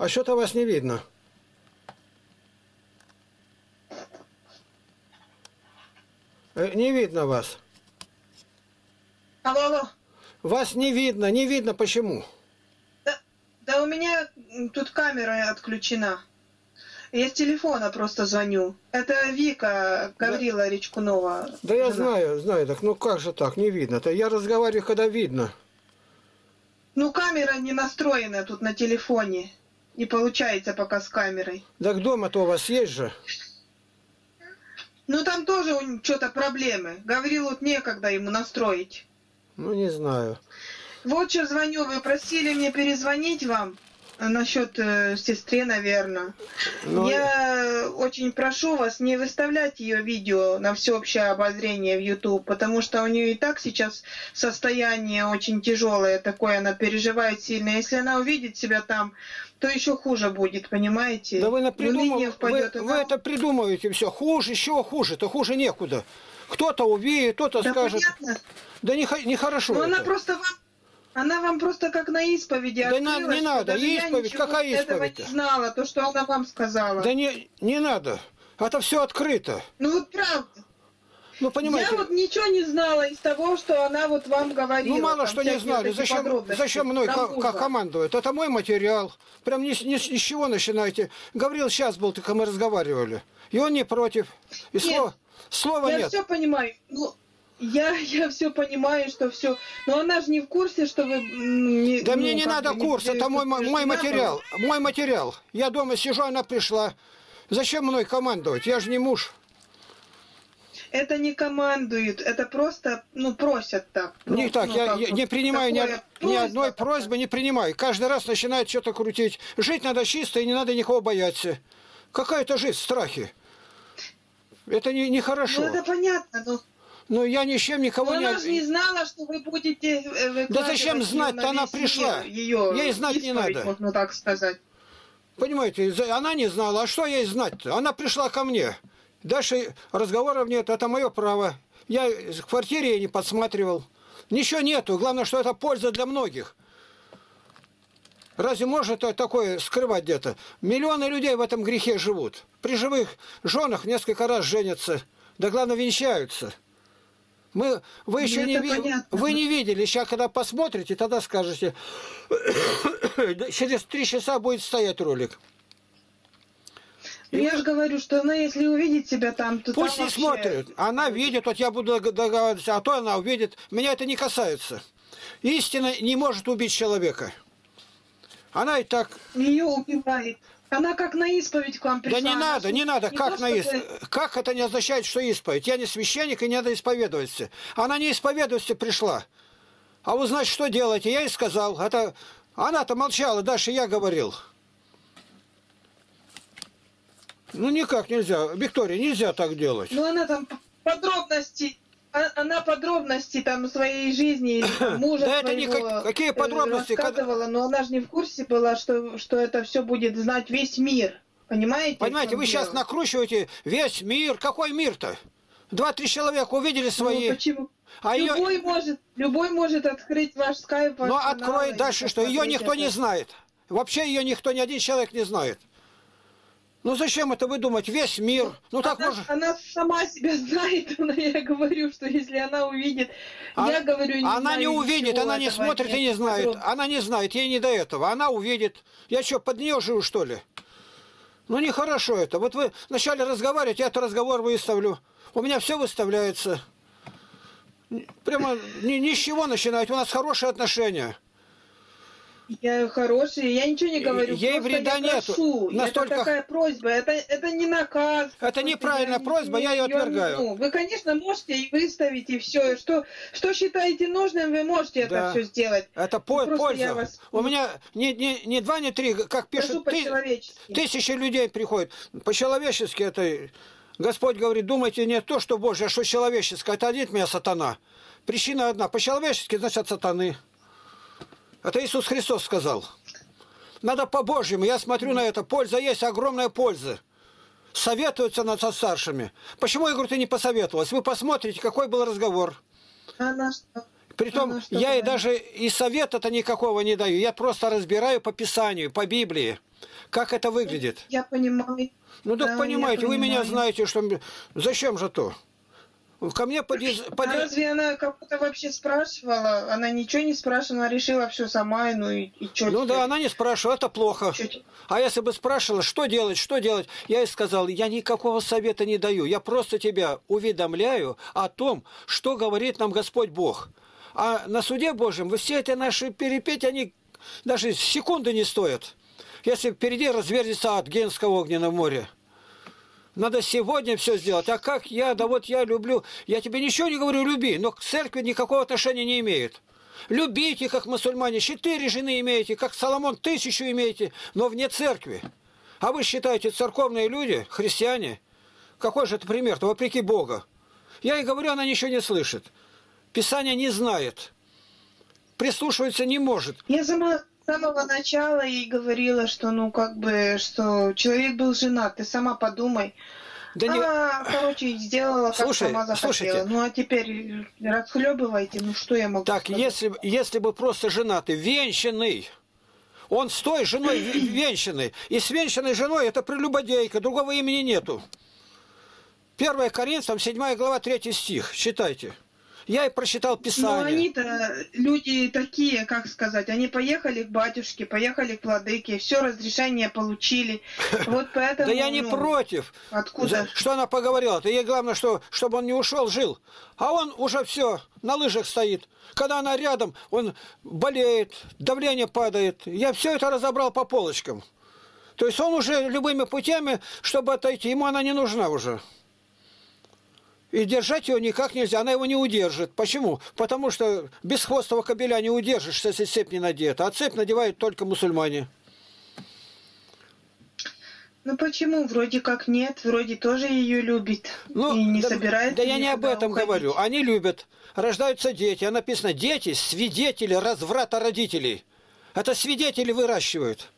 А что-то вас не видно. Не видно вас. Алло, алло. Вас не видно, не видно почему? Да у меня тут камера отключена. Я с телефона просто звоню. Это Вика Гаврила, да. Речкунова. Да я знаю, так ну как же так, не видно-то. Я разговариваю, когда видно. Ну камера не настроена тут на телефоне. Не получается пока с камерой. Так дома-то у вас есть же? Ну там тоже что-то проблемы. Говорил, вот некогда ему настроить. Ну не знаю. Вот что звоню, вы просили меня перезвонить вам. Насчет сестры, наверное. Но... Я очень прошу вас не выставлять ее видео на всеобщее обозрение в YouTube, потому что у нее и так сейчас состояние очень тяжелое такое, она переживает сильно. Если она увидит себя там, то еще хуже будет, понимаете? Да вы, вы это придумываете все. Хуже, еще хуже, то хуже некуда. Кто-то увидит, кто-то да скажет. Понятно. Да нехорошо. Не она просто вам... Она вам просто как на исповеди открылась. Да не надо, исповедь, какая исповедь? Я этого не знала, то, что она вам сказала. Да не надо, это все открыто. Ну вот правда. Ну, понимаете, я вот ничего не знала из того, что она вот вам говорила. Ну мало что не знали, зачем мной командует? Это мой материал, прям ни с чего начинаете. Гаврил сейчас был, только мы разговаривали, и он не против, и слова нет. Я все понимаю. Я все понимаю, что все. Но она же не в курсе, что вы... Да мне не надо курс, это мой материал. Мой материал. Я дома сижу, она пришла. Зачем мной командовать? Я же не муж. Это не командуют, это просто, ну, просят так. Не так, я не принимаю ни одной просьбы, не принимаю. Каждый раз начинает что-то крутить. Жить надо чисто и не надо никого бояться. Какая-то жизнь в страхе. Это нехорошо. Ну, это понятно, но... Ну, я ничем никого не... Она же не знала, что вы будете... Да зачем знать-то, она пришла. Ей знать не надо. Можно так сказать. Понимаете, она не знала. А что ей знать-то? Она пришла ко мне. Дальше разговоров нет. Это мое право. Я в квартире не подсматривал. Ничего нету. Главное, что это польза для многих. Разве можно такое скрывать где-то? Миллионы людей в этом грехе живут. При живых женах несколько раз женятся. Да, главное, венчаются. Вы еще не видели, сейчас когда посмотрите, тогда скажете, через 3 часа будет стоять ролик. Я же говорю, что она если увидит себя там, то пусть там не смотрит, она видит, вот я буду договариваться, а то она увидит, меня это не касается. Истина не может убить человека. Она и так... Ее убивает. Она как на исповедь к вам пришла. Да не надо, не надо. Как на исповедь? Как это не означает, что исповедь? Я не священник, и не надо исповедоваться. Она не исповедоваться пришла. А вы, значит, что делаете? Я ей сказал. Это... Она-то молчала, дальше я говорил. Ну, никак нельзя. Виктория, нельзя так делать. Ну, она там подробности... Она подробности там своей жизни, мужа да своего какие подробности рассказывала, но она же не в курсе была, что это все будет знать весь мир. Понимаете? Понимаете, вы сейчас накручиваете весь мир. Какой мир-то? 2-3 человека увидели свои. Ну, почему? А любой может открыть ваш скайп. Но откроет дальше, что ее никто не знает. Вообще ее никто, ни один человек не знает. Ну зачем это выдумать? Весь мир. Ну, так она сама себя знает, но я говорю, что если она увидит, я говорю, не она знаю, не увидит, она не смотрит и не знает. Подробно. Она не знает, ей не до этого. Она увидит. Я что, под нее живу, что ли? Ну нехорошо это. Вот вы вначале разговариваете, я этот разговор выставлю. У меня все выставляется. Прямо ни с чего начинать. У нас хорошие отношения. Я хороший, я ничего не говорю. Ей вреда нет. Настолько... Это такая просьба, это не наказ. Это неправильная просьба, я ее отвергаю. Вы, конечно, можете и выставить, и все. Что считаете нужным, вы можете это все сделать. Это польза. У меня не 2, не 3, как пишут, тысячи людей приходят. По-человечески это... Господь говорит, думайте не то, что Божье, а что человеческое. Отойдет меня сатана. Причина одна. По-человечески, значит, от сатаны. Это Иисус Христос сказал. Надо по-божьему. Я смотрю на это. Польза есть, огромная польза. Советуются над старшими. Почему, я говорю, ты не посоветовалась? Вы посмотрите, какой был разговор. Притом я и даже и совета-то никакого не даю. Я просто разбираю по Писанию, по Библии, как это выглядит. Я понимаю. Ну так да, понимаете, вы меня знаете, что зачем же то? Ко мне подъезжает... Разве она кого-то вообще спрашивала? Она ничего не спрашивала, она решила все сама, ну и что? Ну да, она не спрашивала, это плохо. Чуть. А если бы спрашивала, что делать? Я ей сказал, я никакого совета не даю, я просто тебя уведомляю о том, что говорит нам Господь Бог. А на суде Божьем вы все эти наши перепеть, они даже секунды не стоят. Если впереди разверзится ад, Гейнского огненного моря. Надо сегодня все сделать. А как я, да вот я люблю. Я тебе ничего не говорю, люби, но к церкви никакого отношения не имеет. Любите, как мусульмане, 4 жены имеете, как Соломон 1000 имеете, но вне церкви. А вы считаете, церковные люди, христиане, какой же это пример-то, вопреки Бога. Я и говорю, она ничего не слышит. Писание не знает. Прислушиваться не может. Я сама... С самого начала ей говорила, что ну как бы, что человек был женат, ты сама подумай. Да она, не... короче, сделала, слушай, как сама захотела. Слушайте. Ну а теперь расхлебывайте, ну что я могу так, сказать? Если бы просто женатый, венчанный, он с той женой венчанный, и с венчанной женой это прелюбодейка, другого имени нету. 1 Коринфянам, 7 глава, 3 стих, читайте. Я и прочитал Писание. Но они-то люди такие, как сказать, они поехали к батюшке, поехали к владыке, все разрешение получили. Вот поэтому... Да я не против. Откуда? Что она поговорила? Ей главное, чтобы он не ушел, жил. А он уже все, на лыжах стоит. Когда она рядом, он болеет, давление падает. Я все это разобрал по полочкам. То есть он уже любыми путями, чтобы отойти, ему она не нужна уже. И держать его никак нельзя, она его не удержит. Почему? Потому что бесхвостого кобеля не удержишь, если цепь не надета. А цепь надевают только мусульмане. Ну почему? Вроде как нет, вроде тоже ее любит. Ну, и не да, собирается. Да я не об этом говорю. Они любят. Рождаются дети. А написано, дети свидетели разврата родителей. Это свидетели выращивают.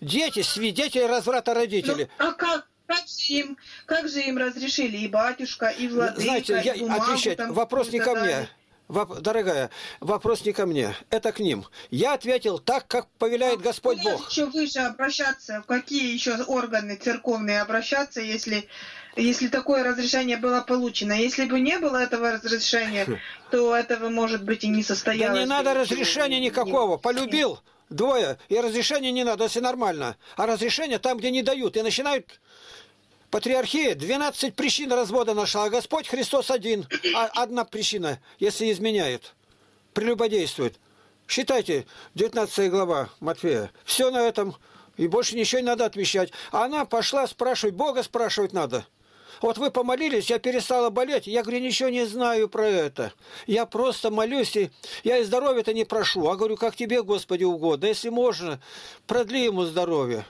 Дети свидетели разврата родителей. Ну, а как? Как же им разрешили и батюшка, и владыка, знаете, я и бумагу, отвечать, там, вопрос не ко мне. Дорогая, вопрос не ко мне. Это к ним. Я ответил так, как повеляет Господь Бог. Еще выше обращаться, в какие еще органы церковные обращаться, если такое разрешение было получено. Если бы не было этого разрешения, то этого, может быть, и не состоялось. Да не надо разрешения никакого. Полюбил. Двое. И разрешения не надо, если нормально. А разрешение там, где не дают. И начинают... Патриархия 12 причин развода нашла, а Господь Христос один. Одна причина, если изменяет, прелюбодействует. Считайте, 19 глава Матфея. Все на этом, и больше ничего не надо отвечать. А она пошла спрашивать, Бога спрашивать надо. Вот вы помолились, я перестала болеть. Я говорю, ничего не знаю про это. Я просто молюсь, и я и здоровья-то не прошу. А говорю, как тебе, Господи, угодно. Если можно, продли ему здоровье.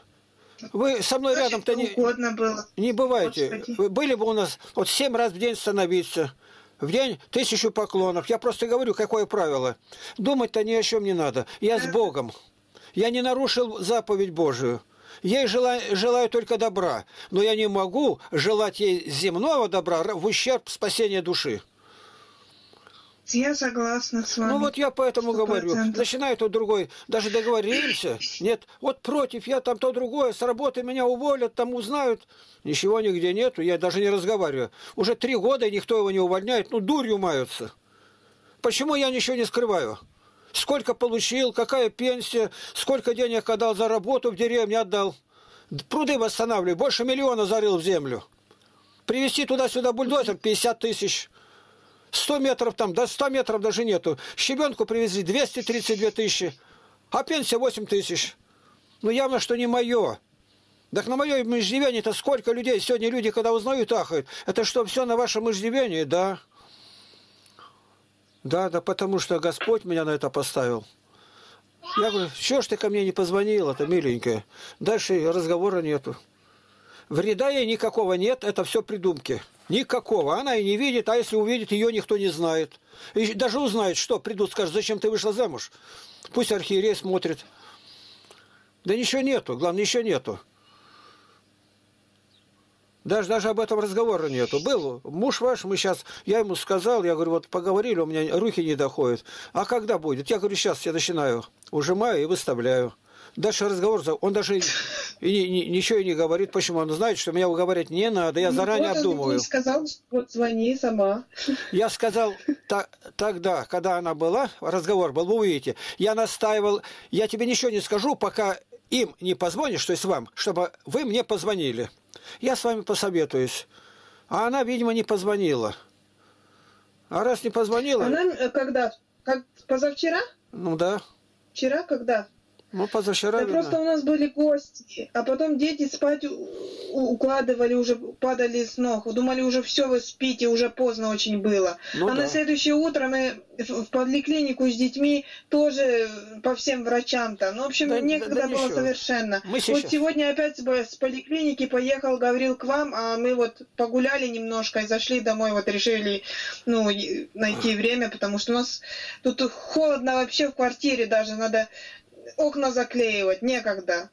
Вы со мной рядом-то не бываете. Вы были бы у нас вот 7 раз в день становиться, в день 1000 поклонов. Я просто говорю, какое правило. Думать-то ни о чем не надо. Я с Богом. Я не нарушил заповедь Божию. Ей желаю только добра. Но я не могу желать ей земного добра в ущерб спасения души. Я согласна с вами. Ну вот я поэтому 100%. Говорю. Начинаю то другой. Даже договоримся. Нет, вот против я там то другое. С работы меня уволят, там узнают. Ничего нигде нету. Я даже не разговариваю. Уже 3 года и никто его не увольняет. Ну дурью маются. Почему я ничего не скрываю? Сколько получил, какая пенсия, сколько денег отдал за работу в деревне, отдал. Пруды восстанавливаю. Больше 1 000 000 зарыл в землю. Привезти туда-сюда бульдозер 50 000. 100 метров там, да 100 метров даже нету. Щебенку привезли 232 000, а пенсия 8 000. Ну, явно, что не мое. Так на моем иждивении-то сколько людей? Сегодня люди, когда узнают, ахают. Это что, все на вашем иждивении? Да. Да, потому что Господь меня на это поставил. Я говорю, чего ж ты ко мне не позвонила-то, миленькая? Дальше разговора нету. Вреда ей никакого нет, это все придумки. Никакого. Она и не видит, а если увидит, ее никто не знает. И даже узнает, что придут, скажут, зачем ты вышла замуж. Пусть архиерей смотрит. Да ничего нету, главное, ничего нету. Даже об этом разговора нету. Был муж ваш, я ему сказал, я говорю, вот поговорили, у меня руки не доходят. А когда будет? Я говорю, сейчас я начинаю, ужимаю и выставляю. Дальше разговор, он даже ничего и не говорит. Почему? Он знает, что меня уговорить не надо, я заранее обдумываю. Я сказал, вот звони сама. Я сказал тогда, когда она была, разговор был, вы увидите. Я настаивал, я тебе ничего не скажу, пока им не позвонишь, то есть вам, чтобы вы мне позвонили. Я с вами посоветуюсь. А она, видимо, не позвонила. А раз не позвонила... Она когда? Как, позавчера? Ну да. Вчера когда? Ну, позавчера. Да просто у нас были гости, а потом дети спать укладывали, уже падали с ног. Думали, уже все, вы спите, уже поздно очень было. Ну, а да. На следующее утро мы в поликлинику с детьми тоже по всем врачам-то. Ну, в общем, да, некогда было ничего. Совершенно. Мы сейчас... Вот сегодня опять с поликлиники поехал Гаврил к вам, а мы вот погуляли немножко и зашли домой, вот решили, ну, найти время, потому что у нас тут холодно вообще в квартире, даже надо... Окна заклеивать некогда.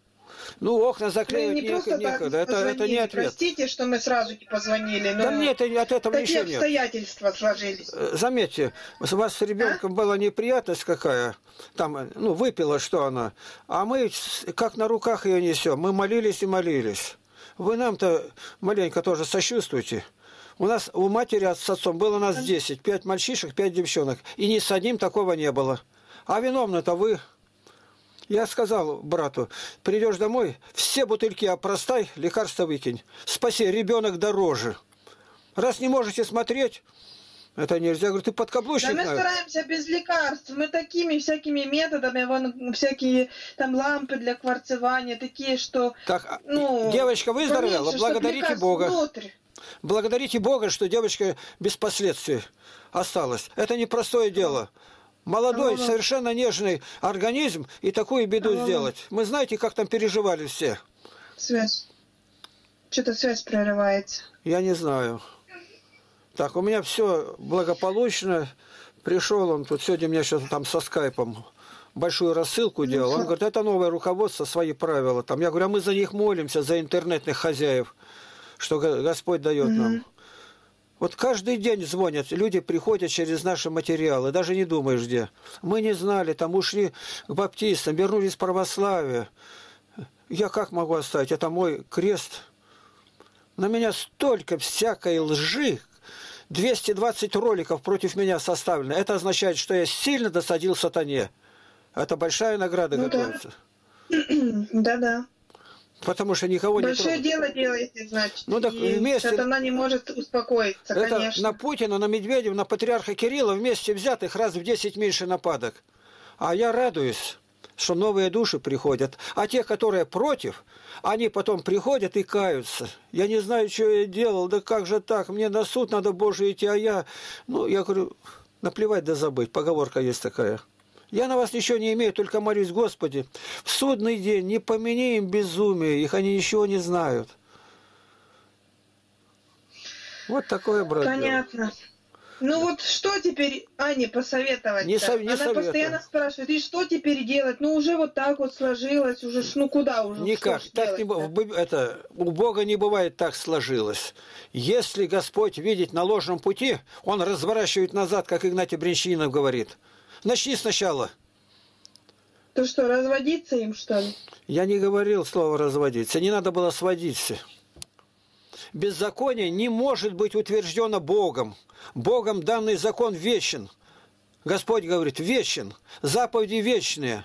Ну, окна заклеивать ну, некогда. Это не ответ. Простите, что мы сразу не позвонили. Но да нет, от этого такие обстоятельства сложились. Заметьте, у вас с ребенком была неприятность какая. Там, ну, выпила, что она. А мы как на руках ее несем. Мы молились и молились. Вы нам-то маленько тоже сочувствуете. У нас у матери с отцом было нас 10. 5 мальчишек, 5 девчонок. И ни с одним такого не было. А виновны-то вы... Я сказал брату, придешь домой, все бутыльки опростай, лекарства выкинь. Спаси, ребенок дороже. Раз не можете смотреть, это нельзя. Я говорю, ты подкаблучник. Да мы стараемся без лекарств. Мы такими всякими методами, вон, всякие там лампы для кварцевания, такие, что... Так, ну, девочка выздоровела, благодарите Бога. Внутрь. Благодарите Бога, что девочка без последствий осталась. Это непростое дело. Молодой, совершенно нежный организм, и такую беду сделать. Мы знаете, как там переживали все. Связь. Что-то связь прерывается. Я не знаю. Так, у меня все благополучно. Пришел он тут, сегодня у меня сейчас там со скайпом большую рассылку делал. Он говорит, это новое руководство, свои правила. Там. Я говорю, а мы за них молимся, за интернетных хозяев, что Господь дает нам. Вот каждый день звонят, люди приходят через наши материалы, даже не думаешь где. Мы не знали, там ушли к баптистам, вернулись в православие. Я как могу оставить? Это мой крест. На меня столько всякой лжи. 220 роликов против меня составлено. Это означает, что я сильно досадил сатане. Это большая награда готовится. Да-да. Потому что никого большое не дело делаете, значит. Ну, так вместе... Сатана не может успокоиться, это конечно. На Путина, на Медведева, на патриарха Кирилла вместе взятых раз в 10 меньше нападок. А я радуюсь, что новые души приходят. А те, которые против, они потом приходят и каются. Я не знаю, что я делал, да как же так, мне на суд надо, Боже, идти, а я... Ну, я говорю, наплевать да забыть, поговорка есть такая. Я на вас ничего не имею, только молюсь, Господи, в судный день не помяни им безумие, их они ничего не знают. Вот такое, брат. Понятно. Ну вот что теперь Ане посоветовать? Она постоянно спрашивает, и что теперь делать? Ну уже вот так вот сложилось, уже ну куда уже? Никак. Так не, это, у Бога не бывает так сложилось. Если Господь видит на ложном пути, Он разворачивает назад, как Игнатий Брянщинов говорит. Начни сначала. Ты что, разводиться им, что ли? Я не говорил слово «разводиться». Не надо было сводиться. Беззаконие не может быть утверждено Богом. Богом данный закон вечен. Господь говорит, вечен. Заповеди вечные.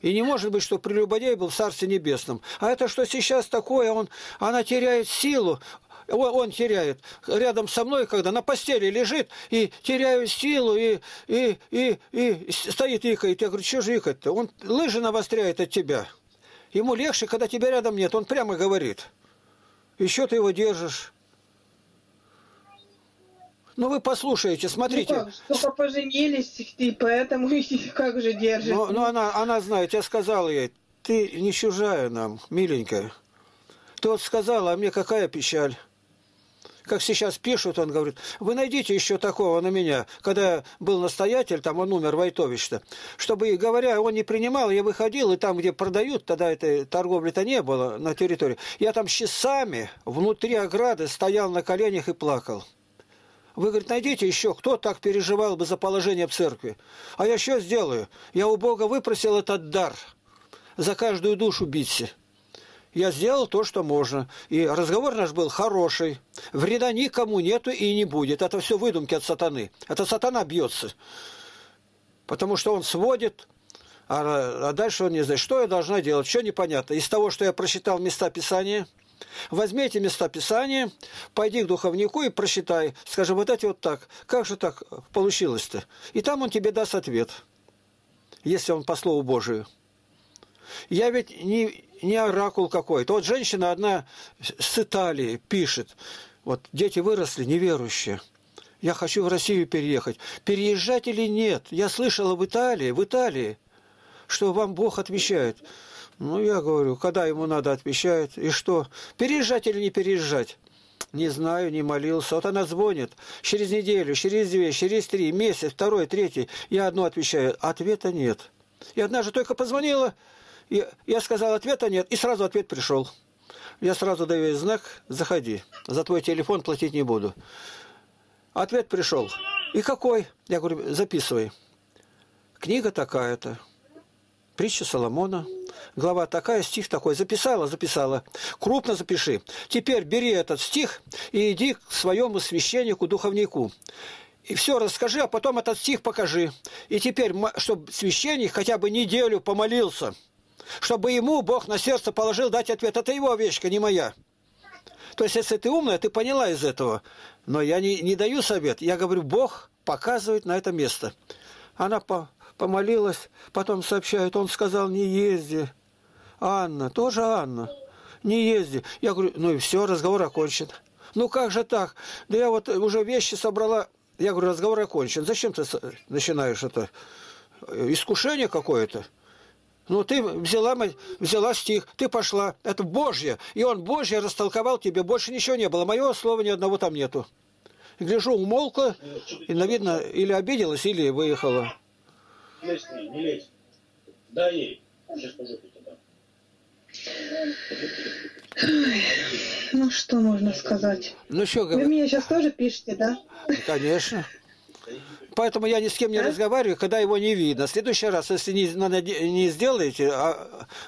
И не может быть, что прелюбодей был в Царстве Небесном. А это что сейчас такое? Она теряет силу. Он теряет. Рядом со мной, когда на постели лежит, и теряю силу, и стоит икает. Я говорю, что же икать-то? Он лыжи навостряет от тебя. Ему легче, когда тебя рядом нет. Он прямо говорит. Еще ты его держишь. Ну, вы послушаете, смотрите. Ну, как, только поженились, и поэтому как же держишь? Ну, она знает. Я сказал ей, ты не чужая нам, миленькая. Ты вот сказала, а мне какая печаль. как сейчас пишут, он говорит, вы найдите еще такого на меня, когда был настоятель, там он умер, Войтович-то, чтобы, говоря, он не принимал, я выходил, и там, где продают, тогда этой торговли-то не было на территории, я там часами внутри ограды стоял на коленях и плакал. Вы, говорит, найдите еще, кто так переживал бы за положение в церкви. А я что сделаю? Я у Бога выпросил этот дар. За каждую душу биться. Я сделал то, что можно. И разговор наш был хороший. Вреда никому нету и не будет. Это все выдумки от сатаны. Это сатана бьется. Потому что он сводит, а дальше он не знает, что я должна делать. Что непонятно. Из того, что я прочитал места Писания... Возьмите места Писания, пойди к духовнику и прочитай. Скажи, вот эти вот так. Как же так получилось-то? И там он тебе даст ответ, если он по Слову Божию. Я ведь не оракул какой-то. Вот женщина одна с Италии пишет. Вот дети выросли неверующие. Я хочу в Россию переехать. Переезжать или нет? Я слышала в Италии, что вам Бог отвечает. Ну, я говорю, когда ему надо, отвечает. И что? Переезжать или не переезжать? Не знаю, не молился. Вот она звонит. Через неделю, через две, через три, месяц, второй, третий. Я одно отвечаю. Ответа нет. И однажды только позвонила, и я сказал, ответа нет. И сразу ответ пришел. Я сразу даю ей знак, заходи. За твой телефон платить не буду. Ответ пришел. И какой? Я говорю, записывай. Книга такая-то. Притча Соломона. Глава такая, стих такой. Записала. Крупно запиши. Теперь бери этот стих и иди к своему священнику, духовнику. И все расскажи, а потом этот стих покажи. И теперь, чтобы священник хотя бы неделю помолился, чтобы ему Бог на сердце положил дать ответ. Это его овечка, не моя. То есть, если ты умная, ты поняла из этого. Но я не даю совет. Я говорю, Бог показывает на это место. Она помолилась, потом сообщает, он сказал, не езди. Анна, тоже Анна, не езди. Я говорю, ну и все, разговор окончен. Ну как же так? Да я вот уже вещи собрала. Я говорю, разговор окончен. Зачем ты начинаешь это? Искушение какое-то? Ну ты взяла стих, ты пошла. Это Божье. И он Божье растолковал тебе. Больше ничего не было. Моего слова ни одного там нету. Гляжу, умолкла, и, видно, или обиделась, или выехала. Не лезь. Дай ей. Сейчас по жопе тебе дам. Ну что можно сказать? Ну что говорить? Вы меня сейчас тоже пишете, да? Конечно. Поэтому я ни с кем не разговариваю, когда его не видно. В следующий раз, если не сделаете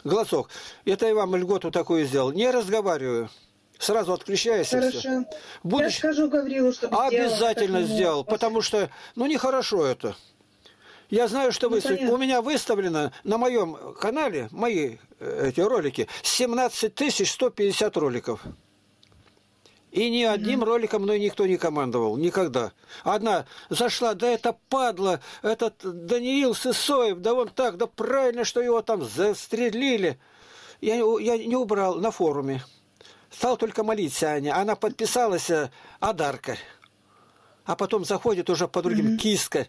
голосок, это я вам льготу такую сделал. Не разговариваю. Сразу отключаюсь. Хорошо. Я скажу Гаврилу, чтобы обязательно сделал, потому что, ну, нехорошо это. Я знаю, что у меня выставлено на моем канале, мои эти ролики, 17150 роликов. И ни одним роликом мной никто не командовал. Никогда. Одна зашла, да это падла, этот Даниил Сысоев, да он так, да правильно, что его там застрелили. Я не убрал на форуме. Стал только молиться Аня. Она подписалась Адарка. А потом заходит уже по другим киска.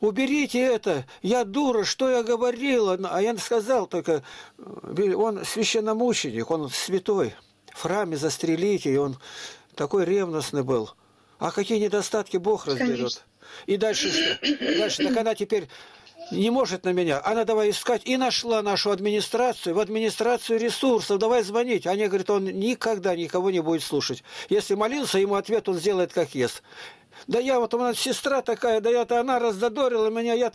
Уберите это, я дура, что я говорила. А я сказал только, он священномученик, он святой. В храме застрелите, и он такой ревностный был. А какие недостатки Бог разберет. И дальше что? Дальше, так она теперь не может на меня. Она давай искать и нашла нашу администрацию, в администрацию ресурсов, давай звонить. Они говорят, он никогда никого не будет слушать. Если молился, ему ответ он сделает как есть. Да я вот, у нас сестра такая, да я-то, она раздодорила меня, я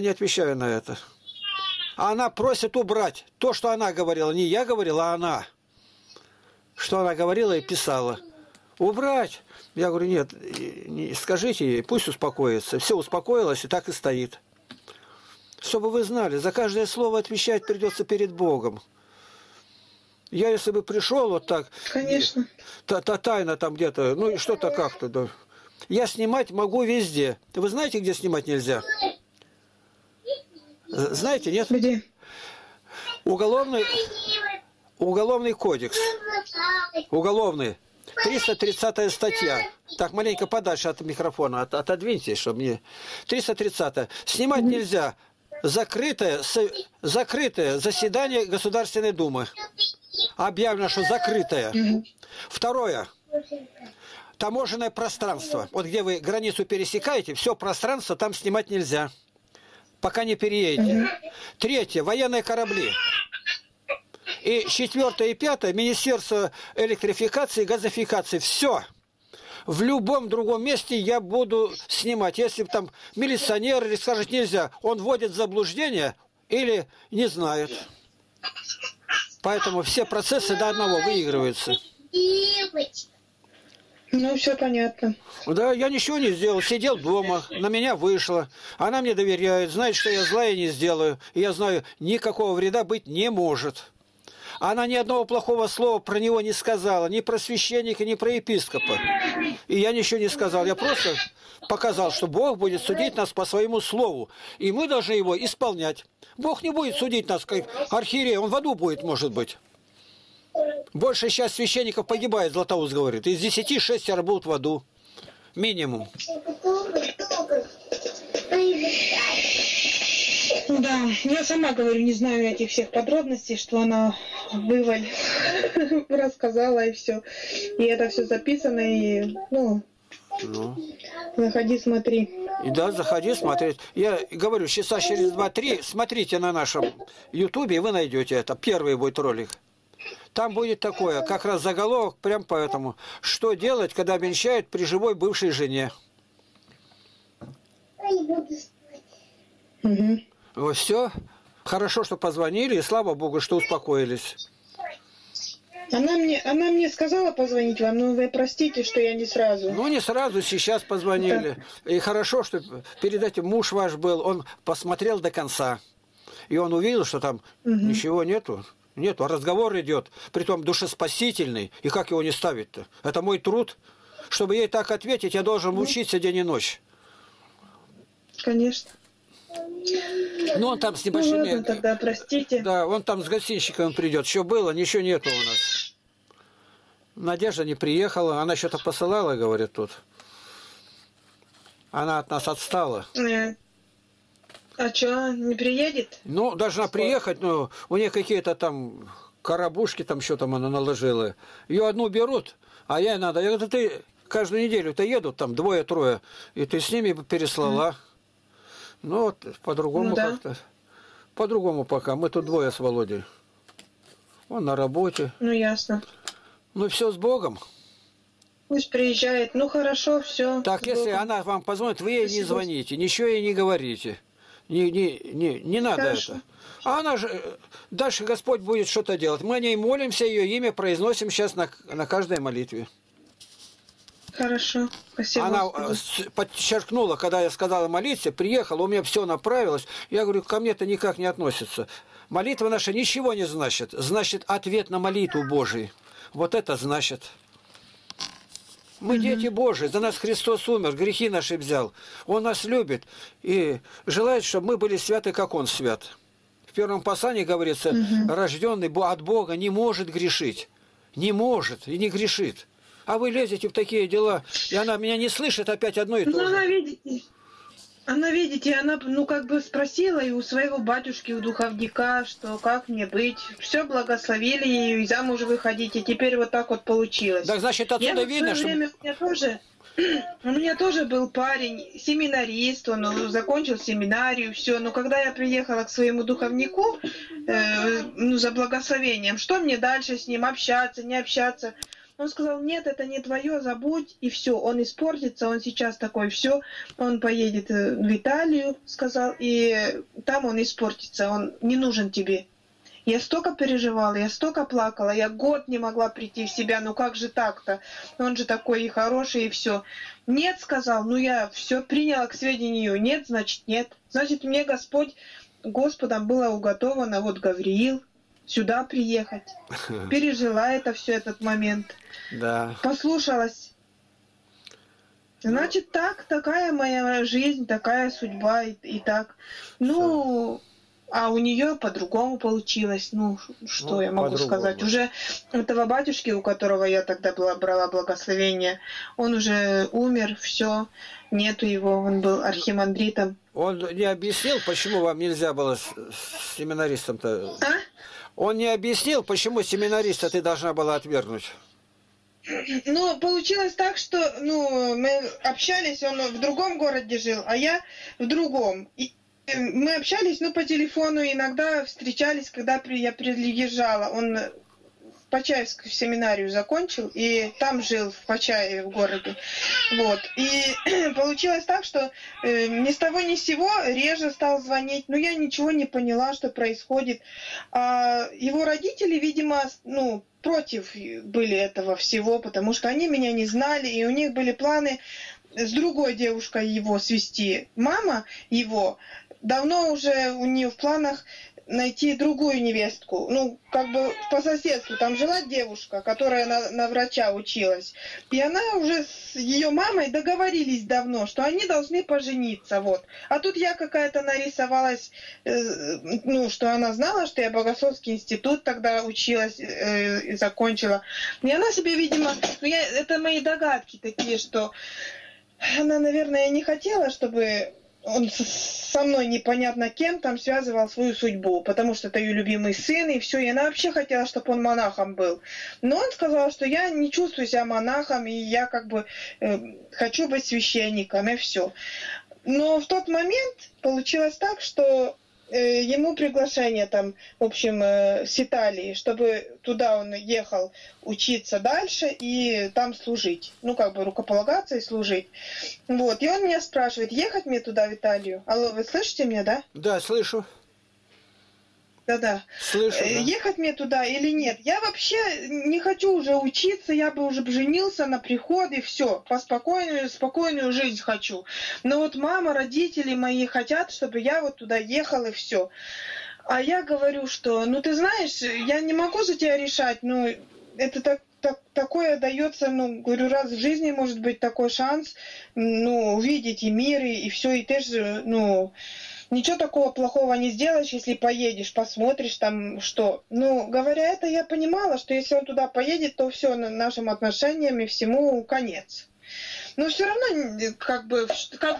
не отвечаю на это. А она просит убрать то, что она говорила, не я говорила, а она. Что она говорила и писала. Убрать. Я говорю, нет, скажите ей, пусть успокоится. Все успокоилось и так и стоит. Чтобы вы знали, за каждое слово отвечать придется перед Богом. Я, если бы пришел вот так, конечно, тайна там где-то, ну и что-то как-то, да. Я снимать могу везде. Вы знаете, где снимать нельзя? Знаете, нет? Где? Уголовный кодекс. Уголовный. 330-я статья. Так, маленько подальше от микрофона. Отодвиньтесь, чтобы мне... 330-я. Снимать нельзя. Закрытое заседание Государственной Думы. Объявлено, что закрытое. Второе. таможенное пространство. Вот где вы границу пересекаете, все пространство там снимать нельзя, пока не переедете. Третье, военные корабли. И четвертое и пятое, Министерство электрификации и газификации. Все. В любом другом месте я буду снимать. Если там милиционер или скажет нельзя, он вводит в заблуждение или не знает. Поэтому все процессы до одного выигрываются. Ну, все понятно. Да, я ничего не сделал. Сидел дома, на меня вышло. Она мне доверяет, знает, что я злая не сделаю. И я знаю, никакого вреда быть не может. Она ни одного плохого слова про него не сказала. Ни про священника, ни про епископа. И я ничего не сказал. Я просто показал, что Бог будет судить нас по своему слову. И мы должны его исполнять. Бог не будет судить нас, как архиерей. Он в аду будет, может быть. Больше сейчас священников погибает, Златоуст говорит. Из 10 6 будут в аду. Минимум. Да, я сама говорю, не знаю этих всех подробностей, что она вываль рассказала и все. И это все записано, и ну. Заходи, смотри. И да, заходи, смотри. Я говорю, часа через 2-3 смотрите на нашем ютубе, и вы найдете это. Первый будет ролик. Там будет такое, как раз заголовок, прям поэтому. Что делать, когда обвенчают при живой бывшей жене? Угу. Вот все. Хорошо, что позвонили, и слава Богу, что успокоились. Она мне сказала позвонить вам, но вы простите, что я не сразу. Ну, не сразу, сейчас позвонили. Да. И хорошо, что перед этим муж ваш был, он посмотрел до конца. И он увидел, что там ничего нету. Нету, а разговор идет, притом душеспасительный. И как его не ставить-то? Это мой труд. Чтобы ей так ответить, я должен учиться день и ночь. Конечно. Ну, он там с небольшим... Ну, ладно, тогда, простите. Да, он там с гостинщиком придет. Что было, ничего нету у нас. Надежда не приехала. Она что-то посылала, говорит, тут. Она от нас отстала. А что, не приедет? Ну, должна приехать, но у нее какие-то там коробушки, там что там она наложила. Ее одну берут, а я надо. Я говорю, ты каждую неделю-то едут там 2-3, и ты с ними переслала. Ну, вот, по-другому как-то. По-другому пока. Мы тут 2 с Володей. Он на работе. Ну, ясно. Ну, все с Богом. Пусть приезжает. Ну, хорошо, все. Так, если Богом. Она вам позвонит, вы ей не звоните, ничего ей не говорите. Не надо это. А она же... Дальше Господь будет что-то делать. Мы о ней молимся, ее имя произносим сейчас на каждой молитве. Хорошо. Спасибо. Она подчеркнула, когда я сказала молиться, приехала, у меня все направилось. Я говорю, ко мне это никак не относится. Молитва наша ничего не значит. Значит, ответ на молитву Божию. Вот это значит. Мы дети Божии, за нас Христос умер, грехи наши взял. Он нас любит и желает, чтобы мы были святы, как Он свят. В первом послании говорится, рожденный от Бога не может грешить. Не может и не грешит. А вы лезете в такие дела, и она меня не слышит опять одно и то же. Ну, она, видите, ну, как бы спросила и у своего батюшки, у духовника, что как мне быть. Все благословили ее, и замуж выходить, и теперь вот так вот получилось. Так, значит, отсюда видно, что... У меня тоже был парень, семинарист, он закончил семинарию, все. Но когда я приехала к своему духовнику, ну, за благословением, что мне дальше с ним, общаться, не общаться... Он сказал, нет, это не твое, забудь, и все, он испортится, он сейчас такой, все, он поедет в Италию, сказал, и там он испортится, он не нужен тебе. Я столько переживала, я столько плакала, я год не могла прийти в себя, ну как же так-то, он же такой и хороший, и все. Нет, сказал, ну я все приняла к сведению, нет, значит нет, значит мне Господом было уготовано, вот Гавриил, сюда приехать. Пережила это все, этот момент. Да. Послушалась. Значит, так, такая моя жизнь, такая судьба и так. Ну, а у нее по-другому получилось. Ну, что я могу сказать? Уже этого батюшки, у которого я тогда брала благословение, он уже умер, все, нету его, он был архимандритом. Он не объяснил, почему вам нельзя было с семинаристом-то? Он не объяснил, почему семинариста ты должна была отвергнуть. Ну, получилось так, что мы общались, он в другом городе жил, а я в другом. И мы общались, по телефону, иногда встречались, когда я приезжала. Он Почаевскую семинарию закончил и там жил, в Почаеве, в городе. Вот. И получилось так, что ни с того ни с сего реже стал звонить, но я ничего не поняла, что происходит. А его родители, видимо, против были этого всего, потому что они меня не знали, и у них были планы с другой девушкой его свести. Мама его, давно уже у нее в планах найти другую невестку, по соседству, там жила девушка, которая на врача училась, и она уже с ее мамой договорились давно, что они должны пожениться, вот. А тут я какая-то нарисовалась, что она знала, что я Богословский институт тогда училась и закончила, и она себе, видимо, это мои догадки такие, что она, наверное, не хотела, чтобы он со мной непонятно кем там связывал свою судьбу, потому что это ее любимый сын, и все, и она вообще хотела, чтобы он монахом был. Но он сказал, что я не чувствую себя монахом, и я хочу быть священником, и все. Но в тот момент получилось так, что ему приглашение с Италии, чтобы туда он ехал учиться дальше и там служить, рукополагаться и служить. Вот, и он меня спрашивает, ехать мне туда, в Италию. Алло, вы слышите меня, да? Да, слышу. Да-да. Слышу, да. Ехать мне туда или нет? Я вообще не хочу уже учиться, я бы уже женился на приходе, все, спокойную жизнь хочу. Но мама, родители мои хотят, чтобы я туда ехал, и все. А я говорю, что, ты знаешь, я не могу за тебя решать, это такое дается, говорю, раз в жизни может быть такой шанс, увидеть и мир, и все, и ты же, ничего такого плохого не сделаешь, если поедешь, посмотришь там что. Говоря это, я понимала, что если он туда поедет, то все, нашим отношениям и всему конец. Но все равно, как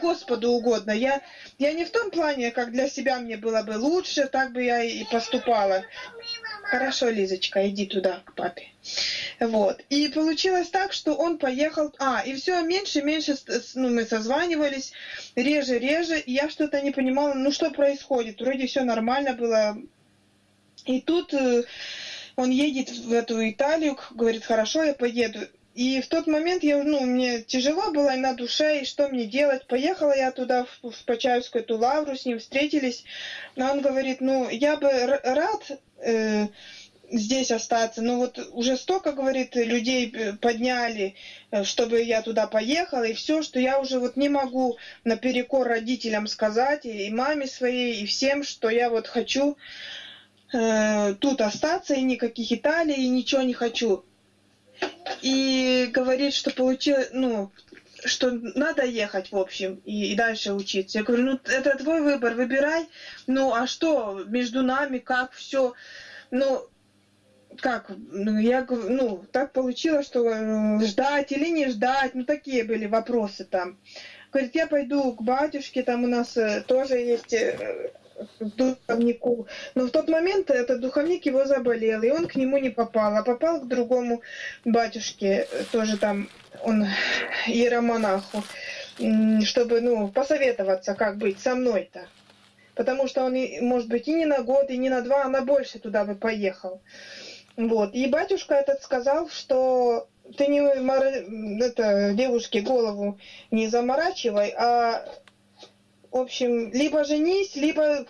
Господу угодно. Я не в том плане, как для себя мне было бы лучше, так бы я и поступала. Хорошо, Лизочка, иди туда, к папе. Вот. И получилось так, что он поехал... и все меньше и меньше мы созванивались, реже. И я что-то не понимала, что происходит. Вроде все нормально было. И тут он едет в эту Италию, говорит, хорошо, я поеду. И в тот момент мне тяжело было и на душе, и что мне делать. Поехала я туда, в Почаевскую эту лавру, с ним встретились. А он говорит, я бы рад... здесь остаться, уже столько, говорит, людей подняли, чтобы я туда поехала, и все, что я уже не могу наперекор родителям сказать, и маме своей, и всем, что я хочу тут остаться, и никаких Италий, и ничего не хочу. И говорит, что получилось, что надо ехать, в общем, и дальше учиться. Я говорю, это твой выбор, выбирай, а что между нами, как все, так получилось, что ждать или не ждать, такие были вопросы там. Говорит, я пойду к батюшке, там у нас тоже есть духовнику. Но в тот момент этот духовник его заболел, и он к нему не попал, а попал к другому батюшке, тоже там он иеромонаху, чтобы, посоветоваться, как быть со мной-то. Потому что он, может быть, и не на год, и не на два, а на больше туда бы поехал. Вот. И батюшка этот сказал, что ты не девушке голову не заморачивай, а, в общем, либо женись, либо,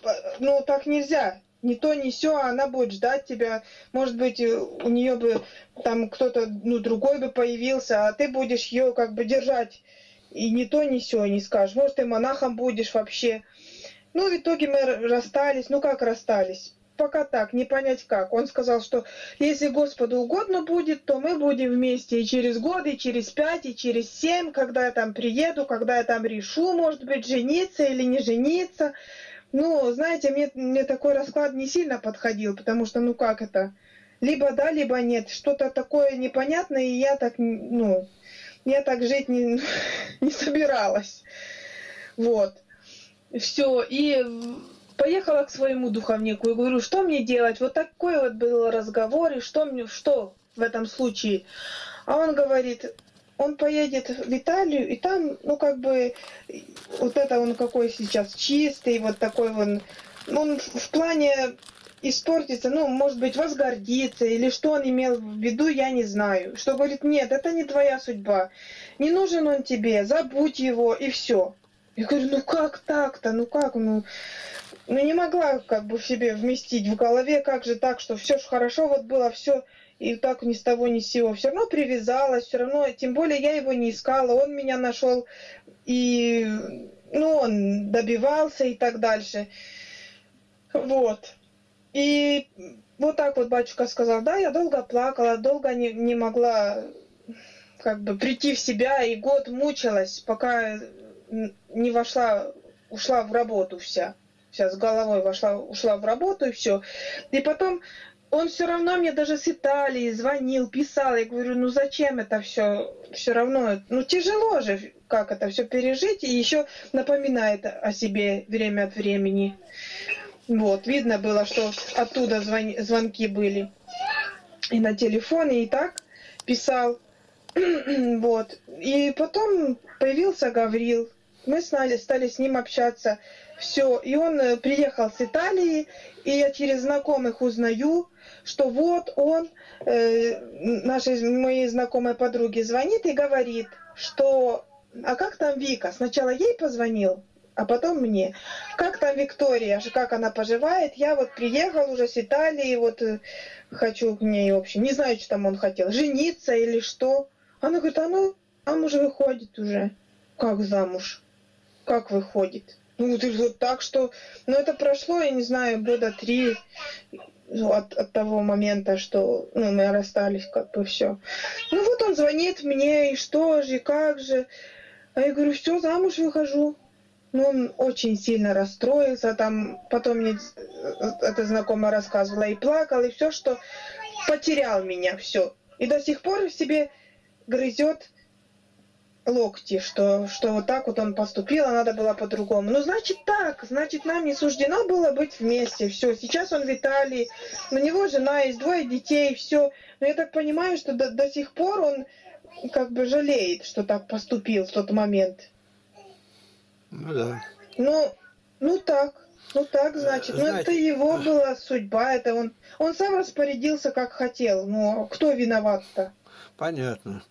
так нельзя. Ни то, ни сё, а она будет ждать тебя. Может быть, у нее бы там кто-то, другой бы появился, а ты будешь ее держать. И ни то, ни сё не скажешь. Может, ты монахом будешь вообще. В итоге мы расстались. Как расстались? Пока так, не понять как. Он сказал, что если Господу угодно будет, то мы будем вместе и через год, и через 5, и через 7, когда я там приеду, когда я там решу, может быть, жениться или не жениться. Знаете, мне такой расклад не сильно подходил, потому что, как это? Либо да, либо нет. Что-то такое непонятное, и я так, я так жить не собиралась. Вот. Все, и Поехала к своему духовнику и говорю, что мне делать? Вот такой вот был разговор, и что в этом случае? А он говорит, он поедет в Италию, и там, ну, как бы, вот это он какой сейчас чистый, вот такой он в плане испортится, ну, может быть, возгордится, или что он имел в виду, я не знаю. Что говорит, нет, это не твоя судьба, не нужен он тебе, забудь его, и все. Я говорю, ну как так-то, ну как, ну не могла как бы в себе вместить в голове, как же так, что все ж хорошо вот было, все, и так ни с того ни с сего. Все равно привязалась, все равно, тем более я его не искала, он меня нашел, и, ну, он добивался и так дальше. Вот. И вот так вот батюшка сказал, да, я долго плакала, долго не могла как бы прийти в себя, и год мучилась, пока не вошла, ушла в работу вся. Вся с головой вошла, ушла в работу, и все. И потом он все равно мне даже с Италии звонил, писал. Я говорю, ну зачем это все? Все равно, ну тяжело же, как это все пережить. И еще напоминает о себе время от времени. Вот, видно было, что оттуда звонки были. И на телефон, и так писал. Вот. И потом появился Гаврил. Мы стали с ним общаться. Все. И он приехал с Италии, и я через знакомых узнаю, что вот он, моей знакомой подруге звонит и говорит, что «А как там Вика?» Сначала ей позвонил, а потом мне. «Как там Виктория? Как она поживает? Я вот приехал уже с Италии, вот хочу к ней, в общем, не знаю, что там он хотел, жениться или что». Она говорит, а ну, замуж выходит уже. Как замуж? Как выходит? Ну, ты вот так, что... Ну, это прошло, я не знаю, года 3 от того момента, что ну, мы расстались, как бы все. Ну, вот он звонит мне, и что же, и как же. А я говорю, все, замуж выхожу. Ну, он очень сильно расстроился, там, потом мне эта знакомая рассказывала, и плакал, и все, что потерял меня, все. И до сих пор в себе... грызет локти, что вот так вот он поступил, а надо было по-другому. Ну, значит так, значит нам не суждено было быть вместе, все. Сейчас он в Италии, у него жена, есть 2 детей, все. Но я так понимаю, что до сих пор он как бы жалеет, что так поступил в тот момент. Ну да. Ну так, значит. Знаете, ну это его была судьба, это он сам распорядился как хотел, но кто виноват-то? Понятно.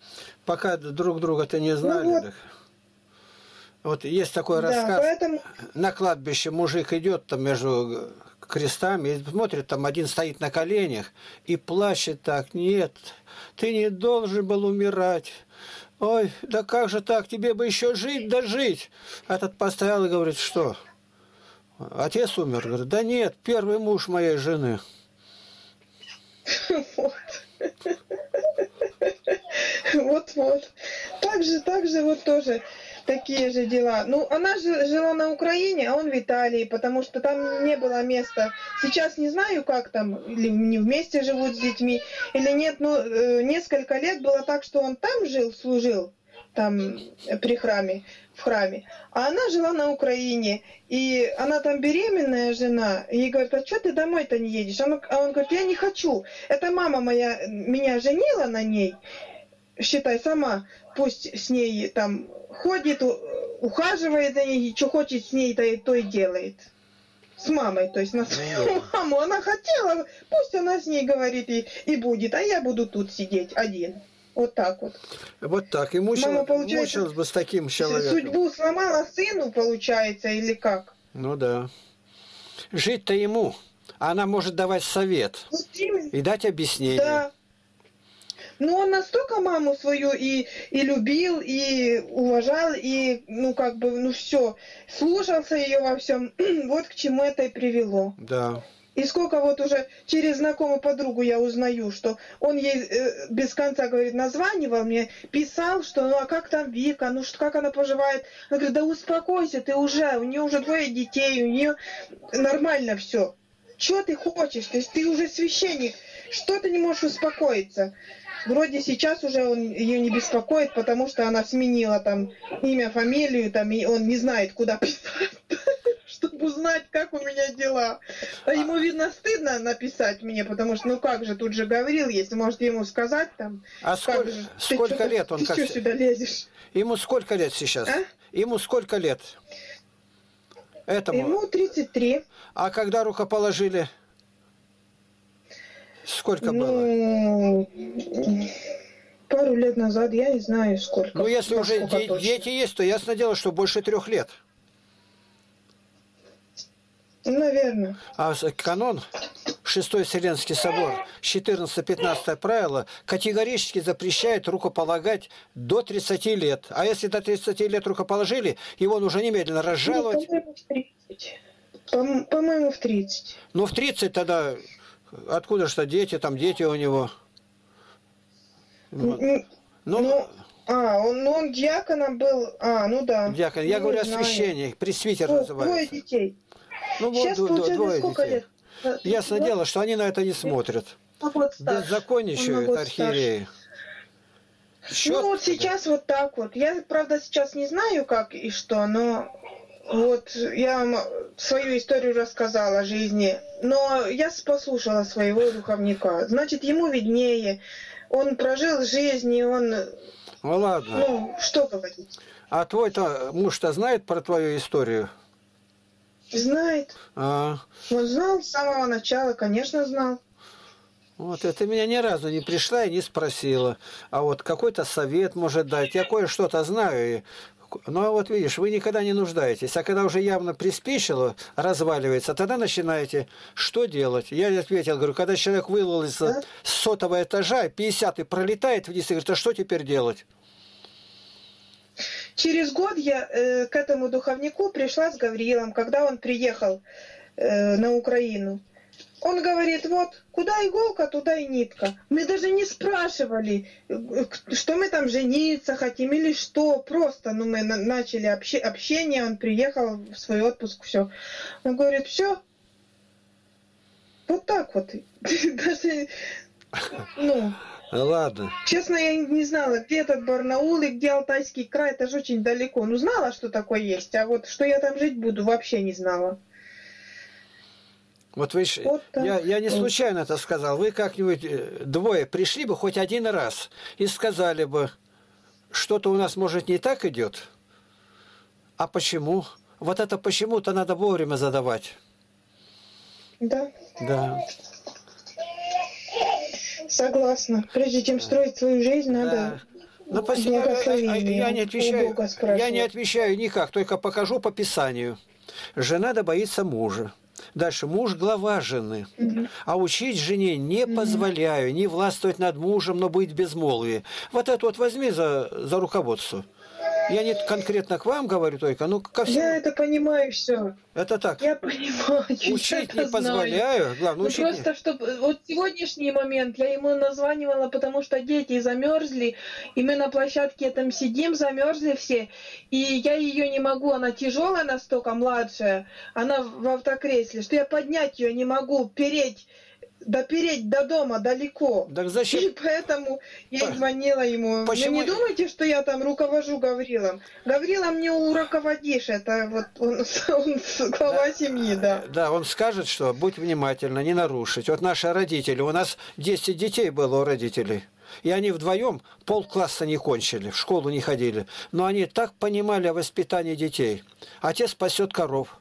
Пока друг друга-то не знали. Ну, вот есть такой рассказ. Поэтому... На кладбище мужик идет там между крестами и смотрит, там один стоит на коленях и плачет так. Нет, ты не должен был умирать. Ой, да как же так, тебе бы еще жить, да жить. Этот поставил и говорит, что? Отец умер? Говорит, да нет, первый муж моей жены. Вот. Так же вот тоже такие же дела. Ну, она же жила на Украине, а он в Италии, потому что там не было места. Сейчас не знаю, как там, или не вместе живут с детьми, или нет, но несколько лет было так, что он там жил, служил, там при храме, в храме. А она жила на Украине, и она там беременная жена, и ей говорит, а что ты домой-то не едешь? А он говорит, я не хочу, это мама моя меня женила на ней, считай, сама пусть с ней там ходит, ухаживает за ней, и что хочет с ней, то и делает. С мамой, то есть на свою маму она хотела, пусть она с ней говорит и будет, а я буду тут сидеть один. Вот так вот. Вот так. И мучилась бы с таким человеком. Судьбу сломала сыну, получается, или как? Ну да. Жить-то ему. Она может давать совет. Вот и дать объяснение. Да. Но он настолько маму свою и любил, и уважал, и, ну, как бы, ну, все. Слушался ее во всем. Вот к чему это и привело. Да. И сколько вот уже через знакомую подругу я узнаю, что он ей без конца, говорит, названивал мне, писал, что ну а как там Вика, ну что, как она поживает. Она говорит, да успокойся ты уже, у нее уже 2 детей, у нее нормально все. Чего ты хочешь? То есть ты уже священник, что ты не можешь успокоиться? Вроде сейчас уже он ее не беспокоит, потому что она сменила там имя, фамилию, там, и он не знает, куда писать. узнать, как у меня дела. А ему, видно, стыдно написать мне, потому что, ну как же, тут же Гаврил есть, можете ему сказать там. А сколько лет он? Ты что сюда лезешь? Ему сколько лет сейчас? А? Ему сколько лет? Этому? Ему 33. А когда рукоположили? Сколько было? Пару лет назад, я не знаю сколько. Ну, если уже дети есть, то ясно дело, что больше 3 лет. Наверное. А канон, 6-й Вселенский собор, 14-15 правило, категорически запрещает рукополагать до 30 лет. А если до 30 лет рукоположили, его нужно немедленно разжаловать. Ну, по-моему, в 30. Ну, в 30 тогда... Откуда что дети, там дети у него. Он диаконом был. А, ну да. Диакон. Я говорю о священнике, пресвитер называется. Двое детей. Ну, сейчас вот, получается, сколько детей. Лет? Ясно дело, что они на это не смотрят. Беззаконничают архиереи. Ну, вот сейчас вот так вот. Я, правда, сейчас не знаю, как и что, но... Вот, я вам свою историю рассказала о жизни, но я послушала своего духовника. Значит, ему виднее. Он прожил жизнь, и он... Ну, ладно. Ну, что говорить. А твой-то муж-то знает про твою историю? Знает. Он знал с самого начала, конечно, знал. Вот, это меня ни разу не пришла и не спросила. А вот какой-то совет может дать. Я кое-что-то знаю, и... Ну, вот видишь, вы никогда не нуждаетесь. А когда уже явно приспичило, разваливается, тогда начинаете, что делать? Я ответил, говорю, когда человек вылился с 100-го этажа, 50-й пролетает вниз и говорит, а что теперь делать? Через год я к этому духовнику пришла с Гаврилом, когда он приехал на Украину. Он говорит, вот, куда иголка, туда и нитка. Мы даже не спрашивали, что мы там жениться хотим или что. Просто, ну, мы начали общение, он приехал в свой отпуск, все. Он говорит, все, вот так вот. Даже, ну... Ладно. Честно, я не знала, где этот Барнаул и где Алтайский край, это же очень далеко. Ну, знала, что такое есть, а вот что я там жить буду, вообще не знала. Вот вы, вот я не случайно это сказал. Вы как-нибудь двое пришли бы хоть один раз и сказали бы, что-то у нас, может, не так идет. А почему? Вот это почему-то надо вовремя задавать. Да. Да. Согласна. Прежде чем строить свою жизнь, надо... Ну, я не отвечаю никак, только покажу по Писанию. Жена да боится мужа. Дальше муж – глава жены. А учить жене не позволяю, не властвовать над мужем, но быть безмолвие. Вот это вот возьми за руководство. Я не конкретно к вам говорю только, но ко всем. Я это понимаю все. Это так. Я понимаю. Учить не позволяю. Главное, учить просто, не... чтобы... Вот сегодняшний момент я ему названивала, потому что дети замерзли, и мы на площадке там сидим, замерзли все, и я ее не могу, она тяжелая настолько, младшая, она в автокресле, что я поднять ее не могу, допереть до дома далеко. Так зачем? И поэтому я звонила ему. Почему? Вы не думайте, что я там руковожу Гаврилом. Гаврилом не руководишь. Это вот он глава семьи, да. Да, он скажет, что будь внимательна, не нарушить. Вот наши родители, у нас 10 детей было у родителей. И они вдвоем полкласса не кончили, в школу не ходили. Но они так понимали о воспитании детей. Отец пасет коров.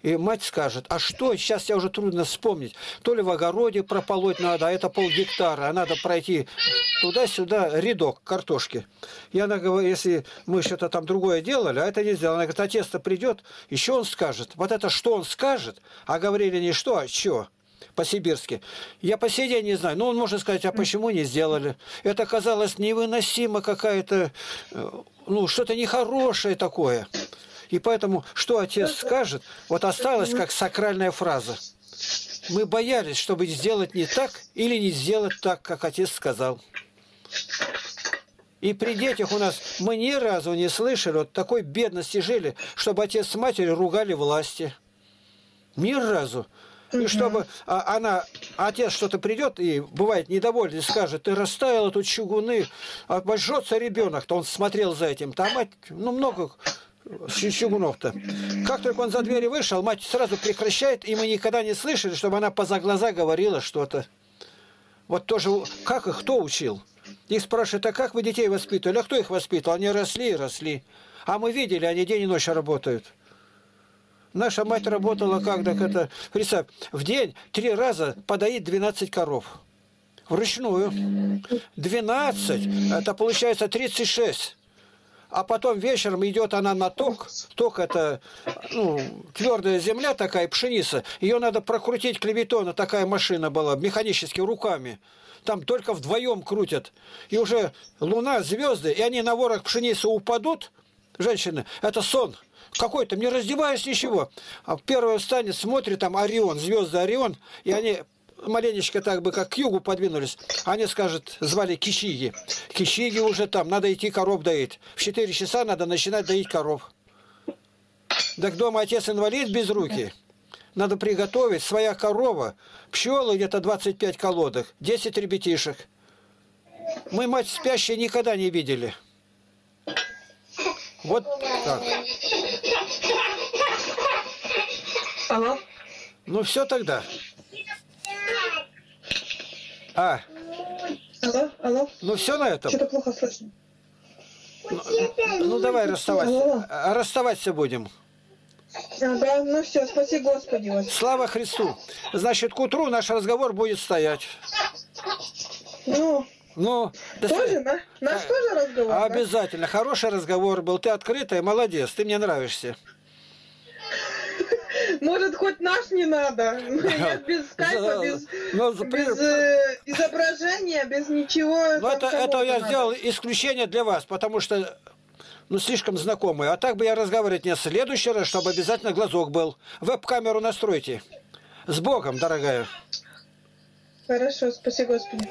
И мать скажет, а что, сейчас я уже трудно вспомнить, то ли в огороде прополоть надо, а это полгектара, а надо пройти туда-сюда рядок картошки. И она говорит, если мы что-то там другое делали, а это не сделали, она говорит, а тесто придет, еще он скажет, вот это что он скажет, а говорили не что, а чего. По-сибирски. Я по сей день не знаю. Ну, он может сказать, а почему не сделали? Это казалось невыносимо какая-то, ну, что-то нехорошее такое. И поэтому, что отец скажет, вот осталась как сакральная фраза. Мы боялись, чтобы сделать не так или не сделать так, как отец сказал. И при детях у нас мы ни разу не слышали, вот такой бедности жили, чтобы отец с матерью ругали власти. Ни разу. И чтобы отец что-то придет и бывает недовольный, скажет, ты растаяла тут чугуны, обожжется ребенок, то он смотрел за этим. Там мать, ну, много... Щегунов-то. Как только он за двери вышел, мать сразу прекращает, и мы никогда не слышали, чтобы она поза глаза говорила что-то. Вот тоже, как их кто учил? Их спрашивают, а как вы детей воспитывали? А кто их воспитывал? Они росли и росли. А мы видели, они день и ночь работают. Наша мать работала как так это... Представь, в день 3 раза подоит 12 коров. Вручную. 12, это получается 36. А потом вечером идет она на ток. Ток это твердая земля такая, пшеница. Ее надо прокрутить клеветона. Такая машина была, механически, руками. Там только вдвоем крутят. И уже луна, звезды, и они на ворох пшеницы упадут. Женщины, это сон какой-то, не раздеваясь, ничего. А первая встанет, смотрит, там Орион, звезды Орион, и они маленечко так бы как к югу подвинулись. Они, скажут, звали Кищиги. Кищиги уже там, надо идти коров доить. В 4 часа надо начинать доить коров. Так дома отец инвалид без руки. Надо приготовить, своя корова, пчелы где-то 25 колодок, 10 ребятишек. Мы мать спящей никогда не видели. Вот так. Алло? Ну все тогда. А. Алло, алло. Ну все на этом. Что-то плохо слышно. Ну давай расставаться. Расставаться будем. А, да, ну все, спаси Господи вас. Слава Христу. Значит, к утру наш разговор будет стоять. Ну. Ну, тоже, да? Наш тоже разговор? Обязательно. Да? Хороший разговор был. Ты открытая, молодец. Ты мне нравишься. Может, хоть наш не надо. Нет, без скайпа, без изображения, без ничего. Но это я сделал исключение для вас, потому что ну, слишком знакомые. А так бы я разговаривать не в следующий раз, чтобы обязательно глазок был. Веб-камеру настройте. С Богом, дорогая. Хорошо, спасибо, Господи.